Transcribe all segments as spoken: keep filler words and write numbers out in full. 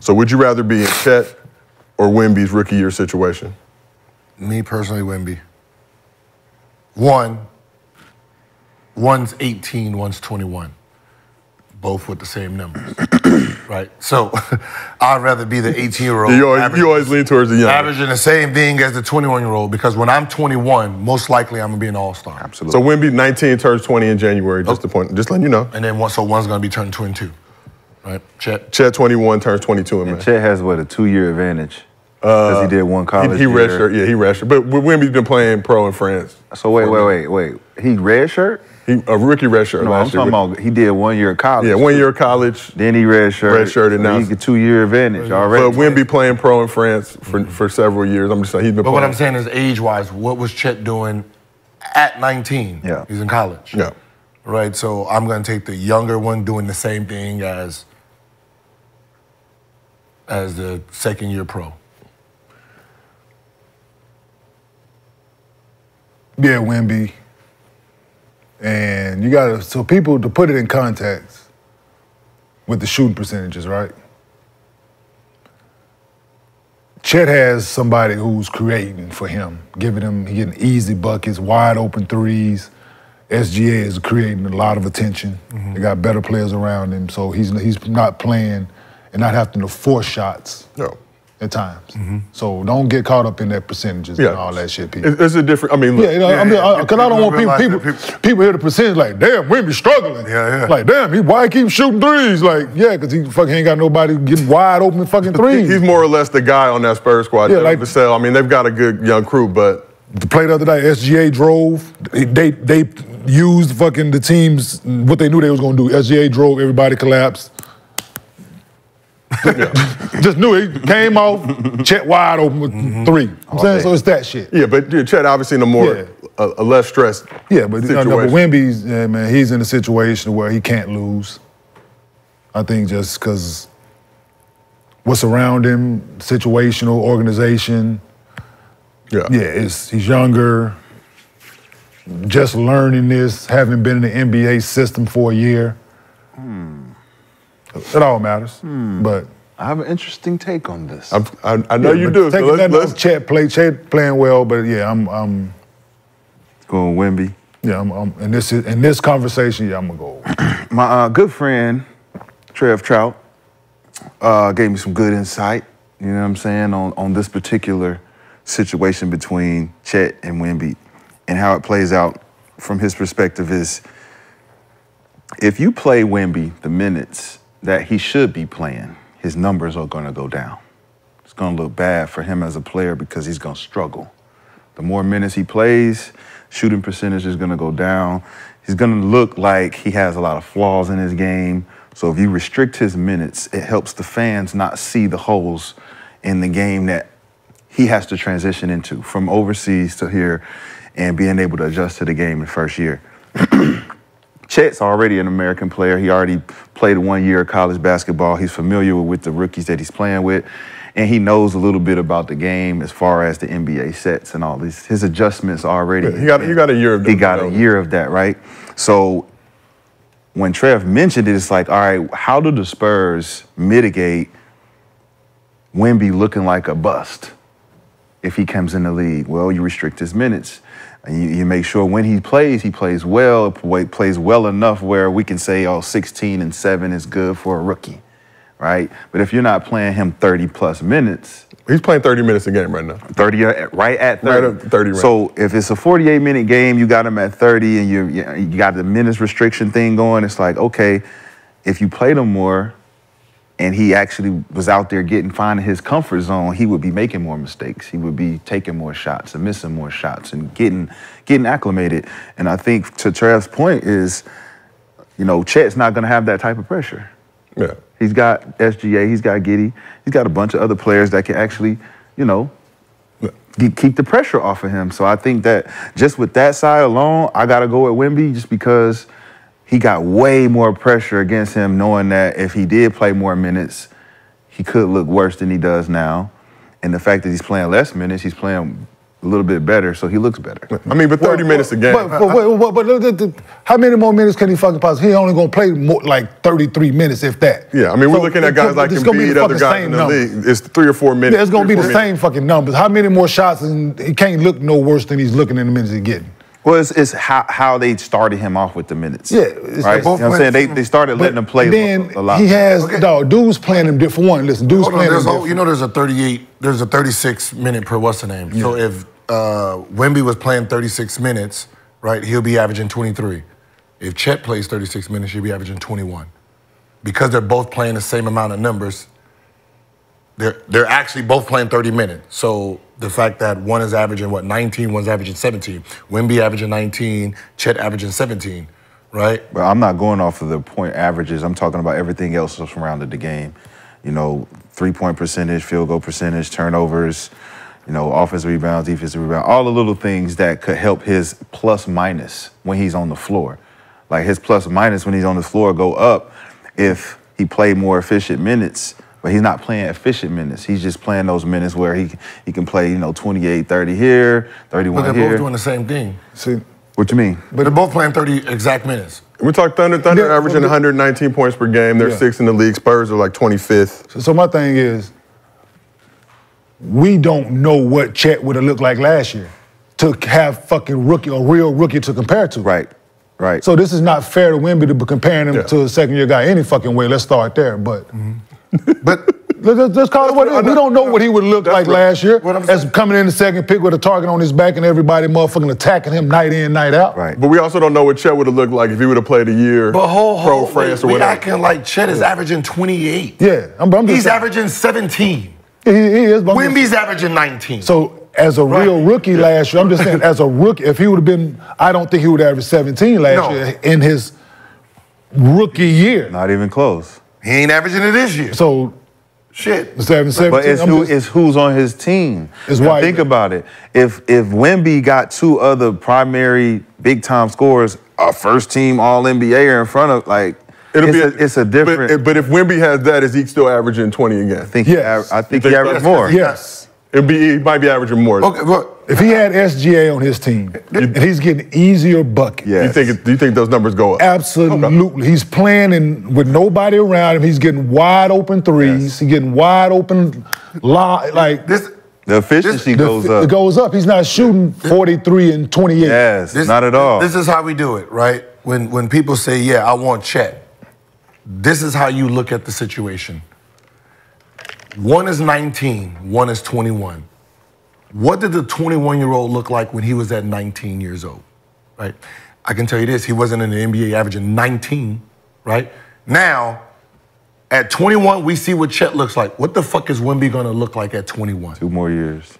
So would you rather be in Chet or Wemby's rookie year situation? Me personally, Wemby. One, one's eighteen, one's twenty-one. Both with the same numbers, right? So I'd rather be the eighteen-year-old. You always, you always lean towards the young. Averaging the same thing as the twenty-one-year-old, because when I'm twenty-one, most likely I'm going to be an all-star. Absolutely. So Wemby, nineteen, turns twenty in January, just oh. the point. Just letting you know. And then one, so one's going to be turning twenty-two, right? Chet? Chet, twenty-one, turns twenty-two in May. And Chet has, what, a two-year advantage? Because uh, he did one college he, he year. Redshirt, yeah, he redshirt. But Wemby's been playing pro in France. So wait, wait, wait, wait. He redshirt? He, a rookie redshirt no, last I'm year. Talking about he did one year of college. Yeah, one year of college. Then he redshirted. Redshirted now. He got a two-year advantage already. But Wemby playing pro in France for, mm-hmm. for several years. I'm just saying he's been But playing. What I'm saying is age-wise, what was Chet doing at nineteen? Yeah. He's in college. Yeah. Right, so I'm going to take the younger one doing the same thing as, as the second-year pro. Yeah, Wemby. And you got to, so people, to put it in context with the shooting percentages, right? Chet has somebody who's creating for him, giving him, he getting easy buckets, wide open threes. S G A is creating a lot of attention. Mm-hmm. They got better players around him, so he's, he's not playing and not having to force shots. No. At times. Mm-hmm. So don't get caught up in that percentages yeah. and all that shit, people. It's a different, I mean, look. Yeah, you know, yeah, I mean, because yeah, yeah. I don't want people, people, people, people hear the percentage like, damn, Wemby struggling. Yeah, yeah. Like, damn, he, why he keep shooting threes? Like, yeah, because he fucking ain't got nobody getting wide open fucking threes. He's more or less the guy on that Spurs squad. Yeah, like Vassell. I mean, they've got a good young crew, but. The play the other night, S G A drove. They, they used fucking the teams, what they knew they was going to do. S G A drove, everybody collapsed. Just knew it. Came off, Chet wide open with mm-hmm. three. I'm saying, so it's that shit. Yeah, but dude, Chet obviously in a more, yeah. a, a less stressed Yeah, but, you know, no, but Wemby's, yeah, man, he's in a situation where he can't lose. I think just because what's around him, situational, organization. Yeah. Yeah, it's, he's younger, just learning this, having been in the N B A system for a year. Hmm. It all matters, hmm. but I have an interesting take on this. I've, I, I know yeah, you do. Take so let's, let's Chet play. Chet playing well, but yeah, I'm. I'm going Wemby. Yeah, I'm, I'm. And this is in this conversation. Yeah, I'm gonna go. My uh, good friend, Trev Trout, uh, gave me some good insight. You know what I'm saying on on this particular situation between Chet and Wemby, and how it plays out from his perspective is if you play Wemby the minutes that he should be playing, his numbers are going to go down. It's going to look bad for him as a player because he's going to struggle. The more minutes he plays, shooting percentage is going to go down. He's going to look like he has a lot of flaws in his game. So if you restrict his minutes, it helps the fans not see the holes in the game that he has to transition into from overseas to here and being able to adjust to the game in the first year. Chet's already an American player. He already played one year of college basketball. He's familiar with the rookies that he's playing with, and he knows a little bit about the game as far as the N B A sets and all these. His adjustments already. Yeah, he got, he got a year of that. He got a year of that, right? So when Trev mentioned it, it's like, all right, how do the Spurs mitigate Wemby looking like a bust if he comes in the league? Well, you restrict his minutes. And you, you make sure when he plays, he plays well, plays well enough where we can say, oh, sixteen and seven is good for a rookie, right? But if you're not playing him thirty plus minutes. He's playing thirty minutes a game right now. thirty, right at thirty. Right at thirty. Right. So if it's a forty-eight minute game, you got him at thirty and you, you got the minutes restriction thing going, it's like, okay, if you played him more and he actually was out there getting, finding his comfort zone, he would be making more mistakes. He would be taking more shots and missing more shots and getting getting acclimated. And I think to Trev's point is, you know, Chet's not gonna have that type of pressure. Yeah. He's got S G A, he's got Giddey, he's got a bunch of other players that can actually, you know, yeah. keep the pressure off of him. So I think that just with that side alone, I gotta go with Wemby just because he got way more pressure against him knowing that if he did play more minutes, he could look worse than he does now. And the fact that he's playing less minutes, he's playing a little bit better, so he looks better. I mean, but thirty well, minutes a game. But, but, but, but, but, but, but how many more minutes can he fucking possibly? He only gonna play more, like thirty-three minutes, if that. Yeah, I mean, so we're looking at guys like Embiid, other guys in the numbers. league. It's three or four minutes. Yeah, it's gonna be the minutes. same fucking numbers. How many more shots? And he can't look no worse than he's looking in the minutes he's getting. Well, it's, it's how, how they started him off with the minutes. Yeah. It's right? You know what I'm saying? They, they started letting him play then a lot. He has, okay. dog, dudes playing him different. For one, listen, dudes Hold playing on, him whole, different. You know there's a thirty-eight, there's a thirty-six minute per what's the name? Yeah. So if uh, Wemby was playing thirty-six minutes, right, he'll be averaging twenty-three. If Chet plays thirty-six minutes, he'll be averaging twenty-one. Because they're both playing the same amount of numbers, they're, they're actually both playing thirty minutes. So the fact that one is averaging, what, nineteen, one's averaging seventeen. Wemby averaging nineteen, Chet averaging seventeen, right? But I'm not going off of the point averages. I'm talking about everything else that's surrounded the game. You know, three-point percentage, field goal percentage, turnovers, you know, offensive rebounds, defensive rebounds, all the little things that could help his plus-minus when he's on the floor. Like, his plus-minus when he's on the floor go up if he played more efficient minutes. But he's not playing efficient minutes. He's just playing those minutes where he he can play, you know, twenty-eight, thirty here, thirty-one here. But they're here. both doing the same thing. See, what you mean? But they're both playing thirty exact minutes. We talk Thunder. Thunder yeah. averaging one hundred nineteen points per game. They're yeah. sixth in the league. Spurs are like twenty-fifth. So, so my thing is, we don't know what Chet would have looked like last year to have fucking rookie, a real rookie to compare to. Right, right. So this is not fair to Wemby to be comparing him yeah. to a second-year guy any fucking way. Let's start there, but... Mm-hmm. But let's, let's call it what it is. We don't know what he would look like last year as coming in the second pick with a target on his back and everybody motherfucking attacking him night in, night out. Right. But we also don't know what Chet would have looked like if he would have played a year but whole, pro whole, France we, or whatever. Acting like Chet is averaging twenty-eight. Yeah. I'm, I'm just He's saying. averaging seventeen. He, he is. Wemby's averaging nineteen. So as a right. real rookie yeah. last year, I'm just saying as a rookie, if he would have been, I don't think he would have averaged seventeen last no. year in his rookie year. Not even close. He ain't averaging it this year. So, shit. seven, seventeen, but it's, who, just, it's who's on his team. It's why think about it. If if Wemby got two other primary big time scorers, a first team All N B A in front of like, it'll it's, be a, it's a different. But, but if Wemby has that, is he still averaging twenty again? I think. Yes. He, I think, think he averaged more. Yes. It'd be, he might be averaging more. Okay, but if he had S G A on his team, you, and he's getting easier buckets. Yes. You think? Do you think those numbers go up? Absolutely. Okay. He's playing in, with nobody around him. He's getting wide open threes. Yes. He's getting wide open, like this. The efficiency this, goes the, up. It goes up. He's not shooting forty-three and twenty-eight. Yes, this, not at all. This is how we do it, right? When when people say, "Yeah, I want Chet," this is how you look at the situation. One is nineteen, one is twenty-one. What did the twenty-one-year-old look like when he was at nineteen years old, right? I can tell you this, he wasn't in the N B A averaging nineteen, right? Now, at twenty-one, we see what Chet looks like. What the fuck is Wemby gonna look like at twenty-one? Two more years.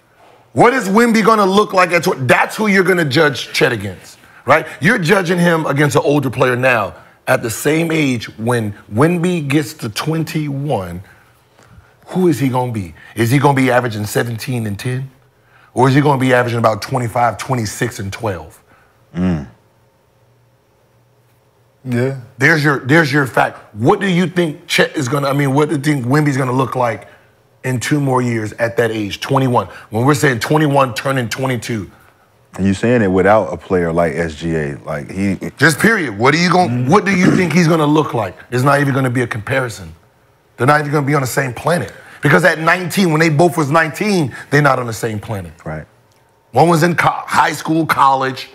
What is Wemby gonna look like at twenty-one? That's who you're gonna judge Chet against, right? You're judging him against an older player now at the same age. When Wemby gets to twenty-one, who is he going to be? Is he going to be averaging seventeen and ten? Or is he going to be averaging about twenty-five, twenty-six, and twelve? Mm. Yeah. There's your, there's your fact. What do you think Chet is going to, I mean, what do you think Wemby's going to look like in two more years at that age, twenty-one? When we're saying twenty-one turning twenty-two. And you're saying it without a player like S G A. Like he. Just period. What, are you going, mm. what do you think he's going to look like? There's not even going to be a comparison. They're not even going to be on the same planet. Because at nineteen, when they both was nineteen, they're not on the same planet. Right. One was in co high school, college,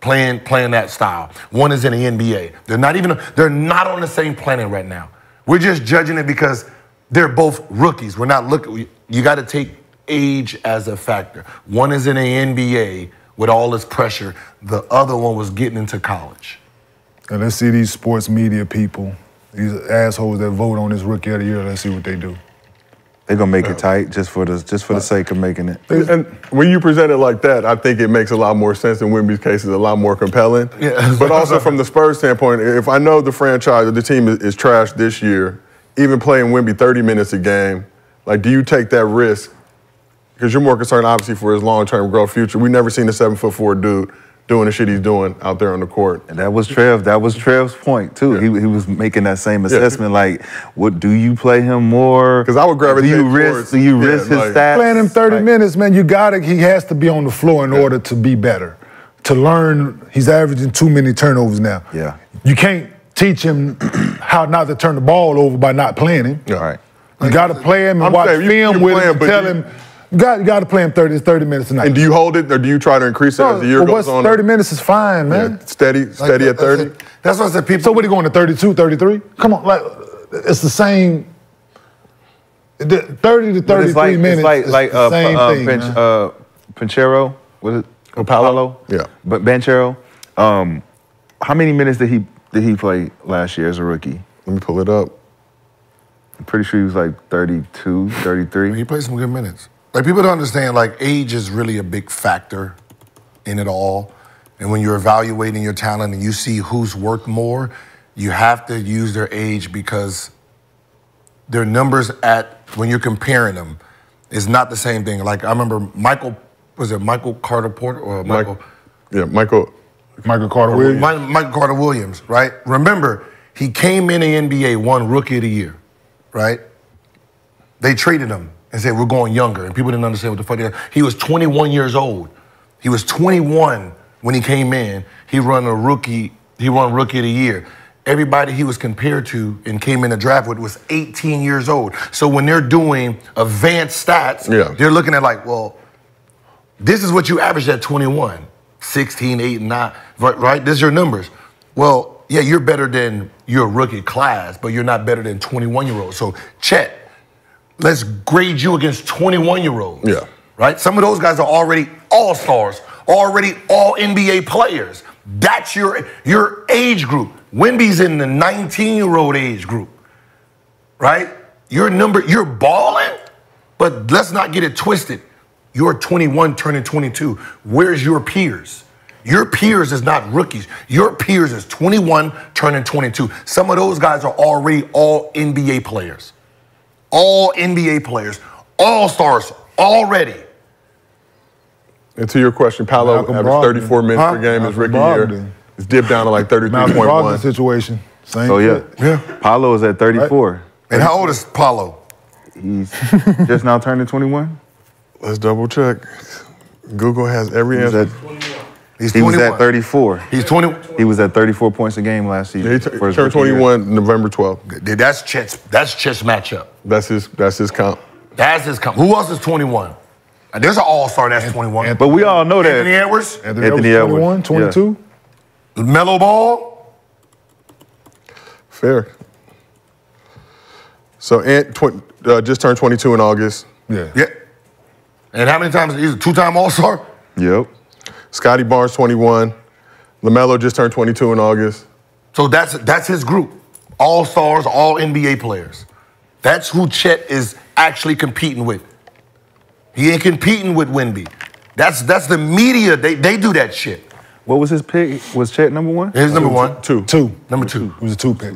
playing playing that style. One is in the N B A. They're not even, they're not on the same planet right now. We're just judging it because they're both rookies. We're not looking, you got to take age as a factor. One is in the N B A with all this pressure. The other one was getting into college. And let's see these sports media people. These assholes that vote on this rookie of the year, let's see what they do. They're going to make it tight just for the just for the sake of making it. And when you present it like that, I think it makes a lot more sense. In Wemby's case, is a lot more compelling. Yeah. But also from the Spurs standpoint, if I know the franchise or the team is, is trash this year, even playing Wemby thirty minutes a game, like, do you take that risk? Because you're more concerned, obviously, for his long-term growth future. We've never seen a seven-foot-four dude doing the shit he's doing out there on the court. And that was Trev. That was Trev's point, too. Yeah. He, he was making that same assessment, yeah. like, what do you play him more? Because I would gravitate towards. Do you risk, do you yeah, risk his like, stats? Playing him thirty like, minutes, man, you got to, he has to be on the floor in yeah. order to be better. To learn, he's averaging too many turnovers now. Yeah. You can't teach him how not to turn the ball over by not playing him. Yeah. All right. You like, got to play him and I'm watch saying, film you, with playing, him and tell you, him, you got, you got to play him thirty, thirty minutes a night. And do you hold it or do you try to increase it no, as the year goes on? thirty minutes is fine, man. Yeah, steady steady like, at thirty. That's, a, that's what I said. People. So what are you going to, thirty-two, thirty-three? Come on. Like, it's the same. thirty to thirty-three like, minutes it's like, like, the uh, same uh, thing. Pinch, uh, Banchero, what is it? Or Paolo? Yeah. But Banchero. Um, how many minutes did he, did he play last year as a rookie? Let me pull it up. I'm pretty sure he was like thirty-two, thirty-three. He played some good minutes. Like, people don't understand, like, age is really a big factor in it all. And when you're evaluating your talent and you see who's worth more, you have to use their age because their numbers at, when you're comparing them, is not the same thing. Like, I remember Michael, was it Michael Carter-Porter or Michael? Mike, yeah, Michael. Michael Carter-Williams. Michael Carter-Williams, right? Remember, he came in the N B A, won Rookie of the Year, right? They traded him and said, we're going younger. And people didn't understand what the fuck they were. He was twenty-one years old. He was twenty-one when he came in. He run a rookie, he won Rookie of the Year. Everybody he was compared to and came in the draft with was eighteen years old. So when they're doing advanced stats, yeah. they're looking at like, well, this is what you averaged at twenty-one, sixteen, eight, nine, right? This is your numbers. Well, yeah, you're better than your rookie class, but you're not better than twenty-one-year-olds. So Chet, let's grade you against twenty-one-year-olds. Yeah. Right? Some of those guys are already all-stars, already all-N B A players. That's your, your age group. Wemby's in the nineteen-year-old age group. Right? Your number, you're balling, but let's not get it twisted. You're twenty-one turning twenty-two. Where's your peers? Your peers is not rookies. Your peers is twenty-one turning twenty-two. Some of those guys are already all-N B A players. All N B A players, all stars already. And to your question, Paolo averaged thirty-four minutes huh? per game his rookie year. It's dipped down to like thirty-three point one. Situation. Same. Oh yeah. yeah. Paolo is at thirty-four. Right. And how old is Paolo? He's just now turning twenty-one. Let's double check. Google has every answer. He's he was at thirty-four. He's twenty. He was at thirty-four points a game last season. He turned twenty-one year. November twelfth. That's Chet's. That's Chet's matchup. That's his. That's his comp. That's his comp. Who else is twenty-one? There's an all-star that's twenty-one. Anthony, but we all know that Anthony Edwards. Anthony, Anthony Edwards. twenty-one, twenty-two. Yeah. LaMelo Ball. Fair. So Ant uh, just turned twenty-two in August. Yeah. Yeah. And how many times? He's a two-time all-star. Yep. Scottie Barnes, twenty-one. LaMelo just turned twenty-two in August. So that's, that's his group. All stars, all N B A players. That's who Chet is actually competing with. He ain't competing with Wemby. That's, that's the media. They, they do that shit. What was his pick? Was Chet number one? His number one. Two. Two. Number two. It was a two pick.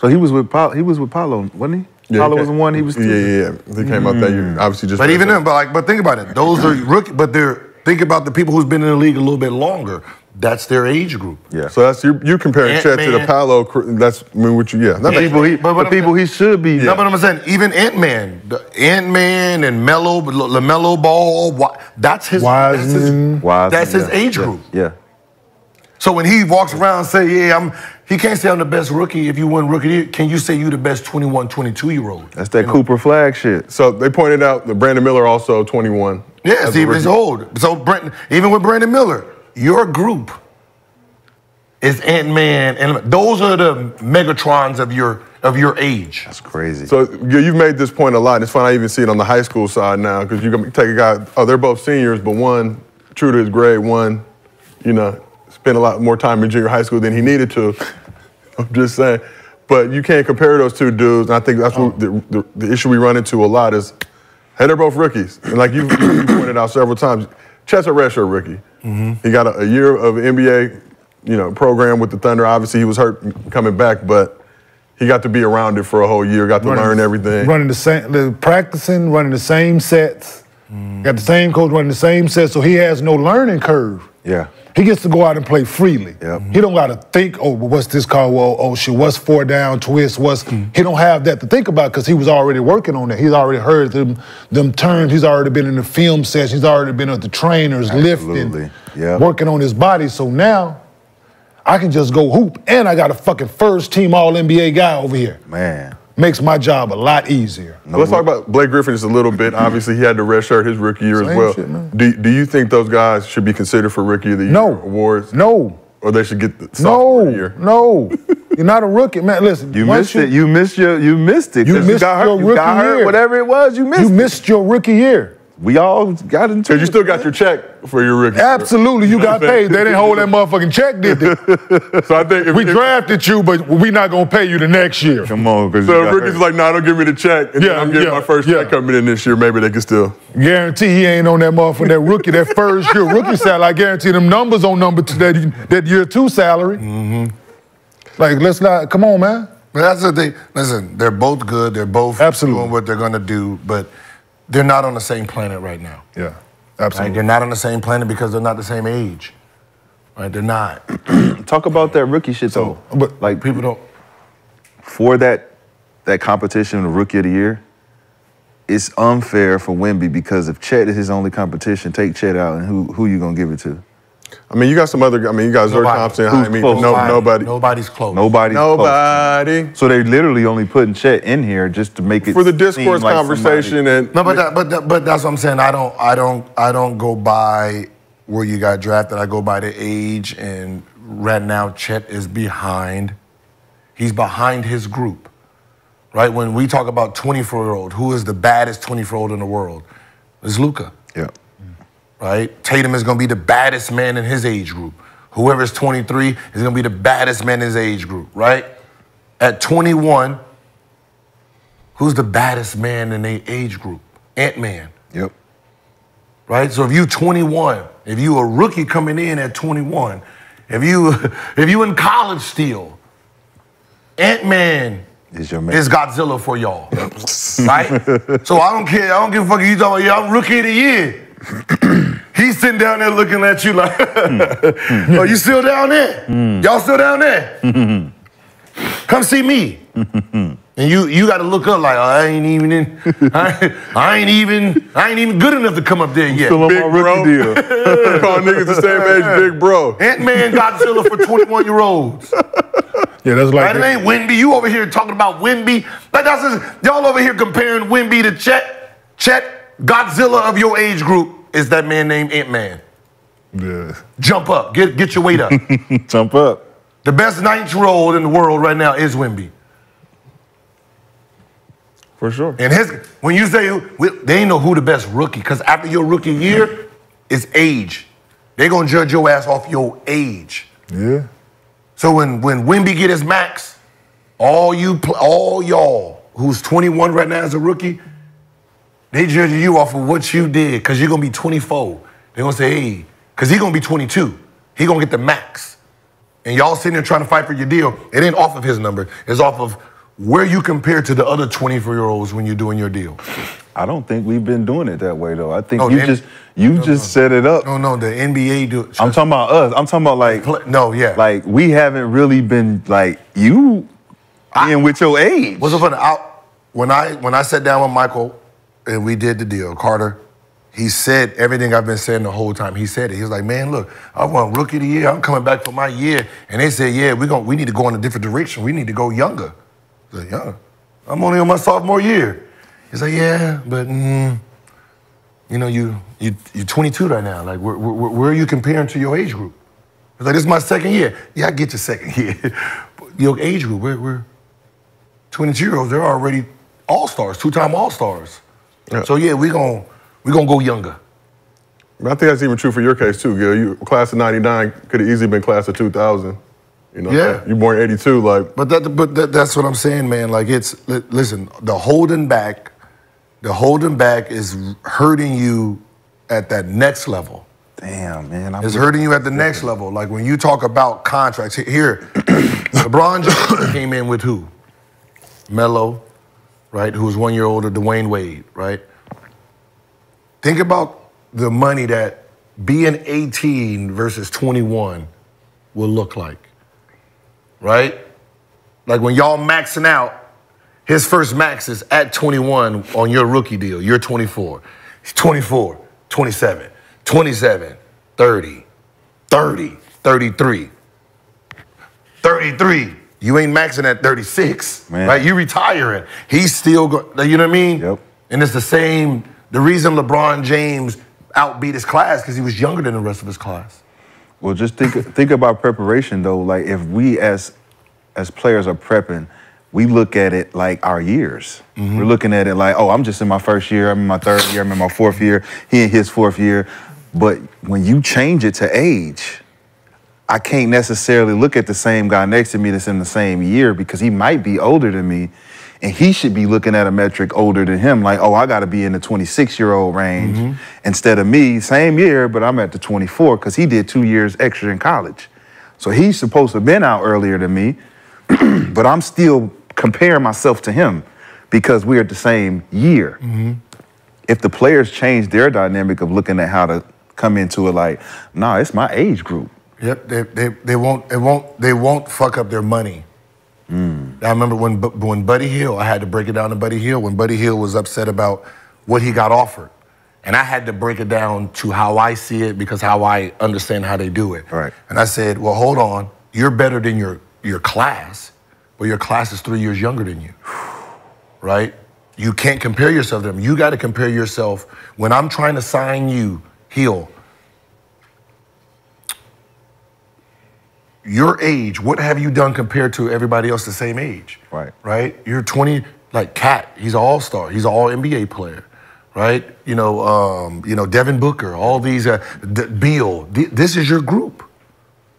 So he was with Paolo, he was with Paolo, wasn't he? Yeah, Paolo was the one, he was two. Yeah, yeah, yeah. He came mm. out that year. Obviously just... But even then, but, like, but think about it. Those are rookie, but they're... Think about the people who's been in the league a little bit longer. That's their age group. Yeah. So that's you. You comparing Chet to the Paolo. That's I mean, what you. Yeah. That's yeah. People he, but, but the people he should be. Yeah. No, but I'm saying even Ant-Man, Ant-Man and Melo, LaMelo Ball. That's his. Wiseman. That's his, Wiseman, that's his yeah. age group. Yeah. yeah. So when he walks around and say, "Yeah, I'm," he can't say I'm the best rookie. If you win rookie, can you say you the best twenty-one, twenty-two year old? That's that you Cooper know? Flag shit. So they pointed out that Brandon Miller also twenty-one. Yes, even he's old. So Brent, even with Brandon Miller, your group is Ant-Man, and those are the Megatrons of your of your age. That's crazy. So you've made this point a lot. It's funny I even see it on the high school side now because you can take a guy. Oh, they're both seniors, but one true to his grade, one, you know, spent a lot more time in junior high school than he needed to. I'm just saying, but you can't compare those two dudes. And I think that's oh. what the, the the issue we run into a lot is. Hey, they're both rookies. And like you pointed out several times, Chet's a redshirt rookie. Mm-hmm. He got a, a year of N B A, you know, program with the Thunder. Obviously, he was hurt coming back, but he got to be around it for a whole year, got to running, learn everything. Running the same, practicing, running the same sets. Mm. Got the same coach running the same sets, so he has no learning curve. Yeah. He gets to go out and play freely. Yep. He don't got to think, oh, what's this call? Well, oh, shit, what's four down, twist, what's... Mm. He don't have that to think about because he was already working on that. He's already heard them, them terms. He's already been in the film session. He's already been at the trainers, Absolutely. lifting, yep. working on his body. So now I can just go hoop, and I got a fucking first-team All N B A guy over here. Man. Makes my job a lot easier. No, Let's talk about Blake Griffin just a little bit. Obviously, he had the red shirt his rookie year Same as well. Shit, man. Do, do you think those guys should be considered for rookie of the year no. awards? No. Or they should get the sophomore no. year? No, no. You're not a rookie, man. Listen, you missed you, it. You missed your. You missed it. You missed you got your hurt. Rookie you got hurt. year. Whatever it was, you missed. You missed it. your rookie year. We all got into it. You still got your check for your rookie. Absolutely, you got paid. They didn't hold that motherfucking check, did they? So I think if, we if, drafted you, but we're not gonna pay you the next year. Come on, because so rookie's hurt. like, nah, don't give me the check, and yeah, then I'm getting yeah, my first yeah. check coming in this year. Maybe they can still guarantee he ain't on that motherfucking that rookie that first year rookie salary. I guarantee them numbers on number two, that that year two salary. Mm-hmm. Like, let's not. Come on, man. But that's the thing. Listen, they're both good. They're both Absolutely. doing what they're gonna do, but. They're not on the same planet right now. Yeah, absolutely. Right? They're not on the same planet because they're not the same age. Right? They're not. Talk about that rookie shit though. So, but like people don't. For that, that competition, the rookie of the year, it's unfair for Wemby because if Chet is his only competition, take Chet out, and who who you gonna give it to? I mean, you got some other. I mean, you got Zerk Thompson. I mean, no, nobody. Nobody's close. Nobody's Nobody. Close. So they literally only putting Chet in here just to make it for the discourse like conversation. Somebody. And no, but that, but that, but that's what I'm saying. I don't, I don't, I don't go by where you got drafted. I go by the age, and right now Chet is behind. He's behind his group, right? When we talk about twenty-four-year-old, who is the baddest twenty-four-year-old in the world? It's Luka. Yeah. Right? Tatum is going to be the baddest man in his age group. Whoever's twenty-three is going to be the baddest man in his age group, right? At twenty-one, who's the baddest man in their age group? Ant-Man. Yep. Right? So if you twenty-one, if you a rookie coming in at twenty-one, if you if you in college still, Ant-Man is your man. Is Godzilla for y'all. Right? So I don't care. I don't give a fuck if you talking about, yeah, I'm rookie of the year. He's sitting down there looking at you like, oh, you still down there? Mm. Y'all still down there? Come see me. And you you got to look up like, oh, I ain't even in, I, I ain't even, I ain't even good enough to come up there yet. Still on big my rookie deal. Call niggas the same age, big bro. Ant-Man Godzilla for twenty-one-year-olds. Yeah, that's like right, that. It ain't Wemby. You over here talking about Wemby. Like that's y'all over here comparing Wemby to Chet. Chet. Godzilla of your age group is that man named Ant-Man. Yeah. Jump up. Get, get your weight up. Jump up. The best ninth-year-old in the world right now is Wemby. For sure. And his, when you say, they ain't know who the best rookie, because after your rookie year, it's age. They're going to judge your ass off your age. Yeah. So when, when Wemby get his max, all you, all y'all who's twenty-one right now as a rookie, they judging you off of what you did, because you're going to be twenty-four. They're going to say, hey, because he's going to be twenty-two. He's going to get the max. And y'all sitting there trying to fight for your deal. It ain't off of his number. It's off of where you compare to the other twenty-four-year-olds when you're doing your deal. I don't think we've been doing it that way, though. I think no, you just you no, just no. set it up. No, no, the N B A do it. I'm talking about us. I'm talking about, like, no, yeah. like, we haven't really been, like, you I, in with your age. What's so funny? I, when, I, when I sat down with Michael, and we did the deal. Carter, he said everything I've been saying the whole time. He said it. He was like, man, look, I won rookie of the year. I'm coming back for my year. And they said, yeah, we gonna, we need to go in a different direction. We need to go younger. I said, younger? I'm only on my sophomore year. He's like, yeah, but, mm, you know, you, you, you're twenty-two right now. Like, where, where, where are you comparing to your age group? I was like, this is my second year. Yeah, I get your second year. Your age group, we're, we're twenty-two-year-olds. They're already all-stars, two-time all-stars. Yeah. So yeah, we're gonna we gonna go younger. I think that's even true for your case too, Gil. You class of ninety-nine could have easily been class of two thousand. You know, yeah. You born eighty-two, like. But that, but that, that's what I'm saying, man. Like it's listen, the holding back, the holding back is hurting you at that next level. Damn, man. I'm it's hurting you at the next level. Like when you talk about contracts here, LeBron James came in with who? Melo. Right, who's one year older, Dwyane Wade, right? Think about the money that being eighteen versus twenty-one will look like, right? Like when y'all maxing out, his first max is at twenty-one on your rookie deal. You're twenty-four. He's twenty-four, twenty-seven, twenty-seven, thirty, thirty, thirty-three, thirty-three. You ain't maxing at thirty-six, man. Right? You retiring. He's still going, you know what I mean? Yep. And it's the same, the reason LeBron James outbeat his class because he was younger than the rest of his class. Well, just think think about preparation, though. Like, if we as as players are prepping, we look at it like our years. Mm-hmm. We're looking at it like, oh, I'm just in my first year, I'm in my third year, I'm in my fourth year, he in his fourth year. But when you change it to age, I can't necessarily look at the same guy next to me that's in the same year because he might be older than me, and he should be looking at a metric older than him, like, oh, I got to be in the twenty-six-year-old range mm-hmm. instead of me, same year, but I'm at the twenty-four because he did two years extra in college. So he's supposed to have been out earlier than me, but I'm still comparing myself to him because we're at the same year. Mm-hmm. If the players change their dynamic of looking at how to come into it like, nah, it's my age group. Yep, they, they, they, won't, they, won't, they won't fuck up their money. Mm. I remember when when Buddy Hield, I had to break it down to Buddy Hield, when Buddy Hield was upset about what he got offered. And I had to break it down to how I see it because how I understand how they do it. Right. And I said, well, hold on, you're better than your, your class, but your class is three years younger than you, right? You can't compare yourself to them. You got to compare yourself. When I'm trying to sign you, Hield, your age, what have you done compared to everybody else the same age? Right. Right? You're twenty, like Cat, he's an all-star. He's an all-N B A player, right? You know, um, you know, Devin Booker, all these, uh, D Beal. D this is your group,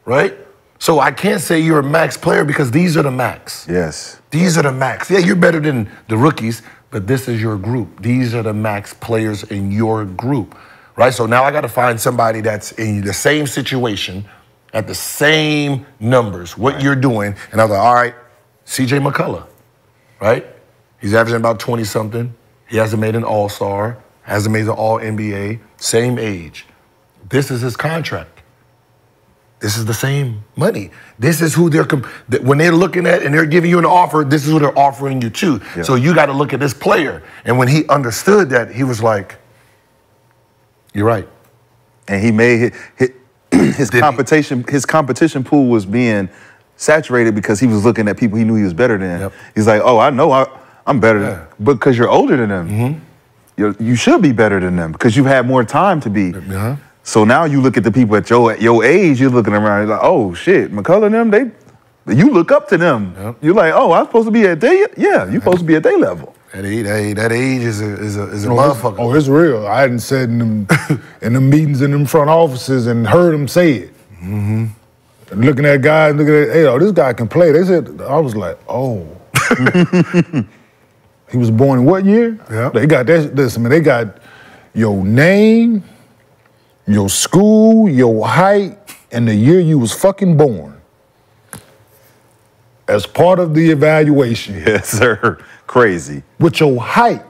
right? So I can't say you're a max player because these are the max. Yes. These are the max. Yeah, you're better than the rookies, but this is your group. These are the max players in your group, right? So now I got to find somebody that's in the same situation at the same numbers, what right. you're doing. And I was like, all right, C J McCollum, right? He's averaging about twenty-something. He hasn't made an all-star, hasn't made an all-N B A, same age. This is his contract. This is the same money. This is who they're, when they're looking at and they're giving you an offer, this is who they're offering you to. Yeah. So you got to look at this player. And when he understood that, he was like, you're right. And he made his, his His competition, his competition pool was being saturated because he was looking at people he knew he was better than. Yep. He's like, oh, I know I, I'm better yeah. than, because you're older than them. Mm-hmm. You're, you should be better than them because you've had more time to be. Uh-huh. So now you look at the people at your, at your age, you're looking around, you're like, oh, shit, McCullough and them, they, you look up to them. Yep. You're like, oh, I'm supposed to be at their, yeah, you're supposed to be at their level. That age, that age, that age is a, is a, is a oh, motherfucker. Oh, it's real. I hadn't said in them, in them meetings in them front offices and heard them say it. Mm-hmm. And looking at guys, looking at, hey, oh, this guy can play. They said, I was like, oh. He was born in what year? Yeah. They got that, listen, man, they got your name, your school, your height, and the year you was fucking born. As part of the evaluation. Yes, sir. Crazy. With your height.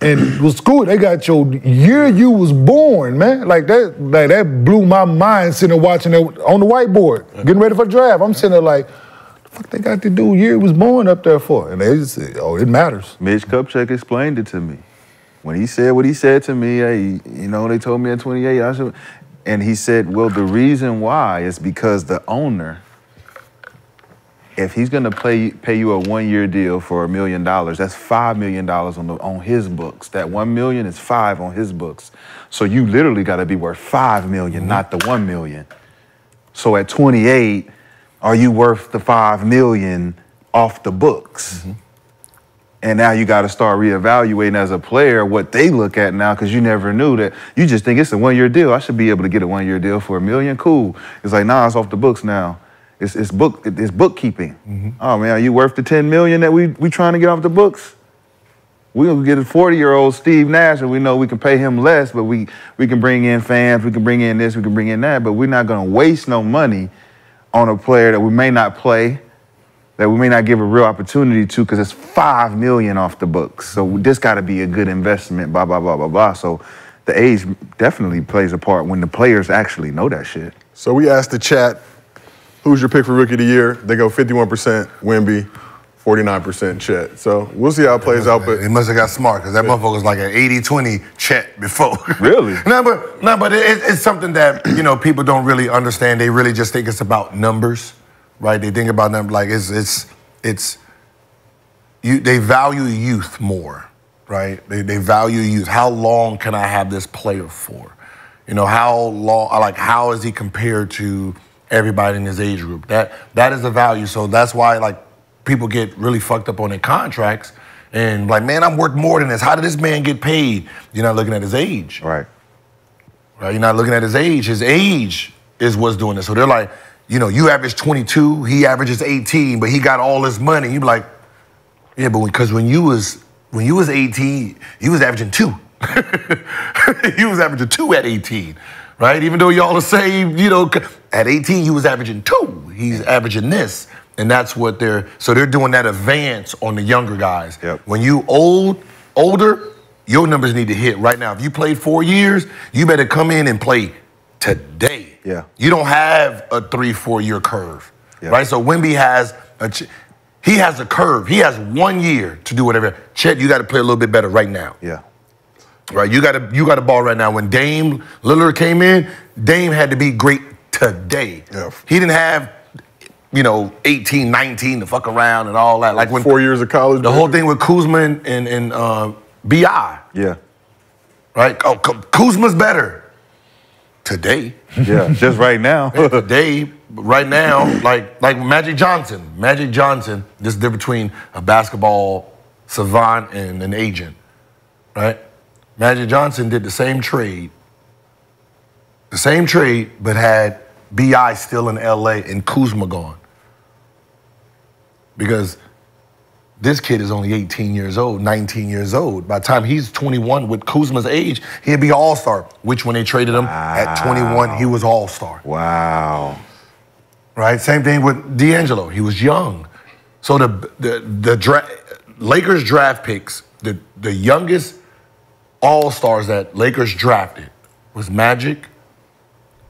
And with school, they got your year you was born, man. Like that, like that blew my mind sitting there watching that on the whiteboard, getting ready for draft. I'm sitting there like, the fuck they got to do year he was born up there for? And they just said, oh, it matters. Mitch Kupchak explained it to me. When he said what he said to me, hey, you know, they told me at twenty-eight, I should. And he said, well, the reason why is because the owner, if he's gonna play, pay you a one-year deal for a million dollars, that's five million dollars on the on his books. That one million is five on his books. So you literally gotta be worth five million, not the one million. So at twenty-eight, are you worth the five million off the books? Mm-hmm. And now you gotta start reevaluating as a player what they look at now, because you never knew that. You just think it's a one-year deal. I should be able to get a one-year deal for a million. Cool. It's like, nah, it's off the books now. It's, it's, book, it's bookkeeping. Mm-hmm. Oh, man, are you worth the ten million dollars that we, we trying to get off the books? We're going to get a forty-year-old Steve Nash, and we know we can pay him less, but we, we can bring in fans, we can bring in this, we can bring in that, but we're not going to waste no money on a player that we may not play, that we may not give a real opportunity to, because it's five million dollars off the books. So this got to be a good investment, blah, blah, blah, blah, blah. So the age definitely plays a part when the players actually know that shit. So we asked the chat, who's your pick for Rookie of the Year? They go fifty-one percent Wemby, forty-nine percent Chet. So we'll see how it plays out. But he must have got smart because that motherfucker was like an eighty twenty Chet before. Really? no, but, no, but it, it's something that, you know, people don't really understand. They really just think it's about numbers, right? They think about numbers like it's, it's, it's, you, they value youth more, right? They, they value youth. How long can I have this player for? You know, how long, like how is he compared to everybody in his age group? That that is the value. So that's why like people get really fucked up on their contracts and like, man, I'm worth more than this. How did this man get paid? You're not looking at his age. Right. Right. You're not looking at his age. His age is what's doing this. So they're like, you know, you average twenty-two, he averages eighteen, but he got all this money. You be like, yeah, but because when, when you was when you was eighteen, you was averaging two. You was averaging two at eighteen, right? Even though y'all the same, you know, at eighteen you was averaging two. He's averaging this, and that's what they're. So they're doing that advance on the younger guys. Yep. When you old, older, your numbers need to hit right now. If you played four years, you better come in and play today. Yeah. You don't have a three, four year curve, yep. Right? So Wemby has a. Ch He has a curve. He has one year to do whatever. Chet, you got to play a little bit better right now. Yeah. Right, you got to you got a ball right now. When Dame Lillard came in, Dame had to be great today. Yeah. He didn't have, you know, eighteen, nineteen to fuck around and all that. Like when four years of college. The whole thing with Kuzma and and, and uh, B I. Yeah. Right. Oh, Kuzma's better today. Yeah, just right now. Today. Right now, like like Magic Johnson, Magic Johnson, there's a difference between a basketball savant and an agent, right? Magic Johnson did the same trade, the same trade, but had B I still in L A and Kuzma gone. Because this kid is only eighteen years old, nineteen years old. By the time he's twenty-one with Kuzma's age, he'd be all-star, which when they traded him wow. at twenty-one, he was all-star. Wow. Right, same thing with D'Angelo. He was young, so the the the dra Lakers draft picks, the the youngest All Stars that Lakers drafted was Magic,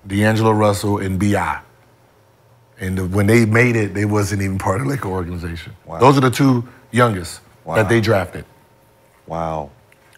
D'Angelo Russell, and B I. And the, when they made it, they wasn't even part of the Laker organization. Wow. Those are the two youngest wow. that they drafted. Wow.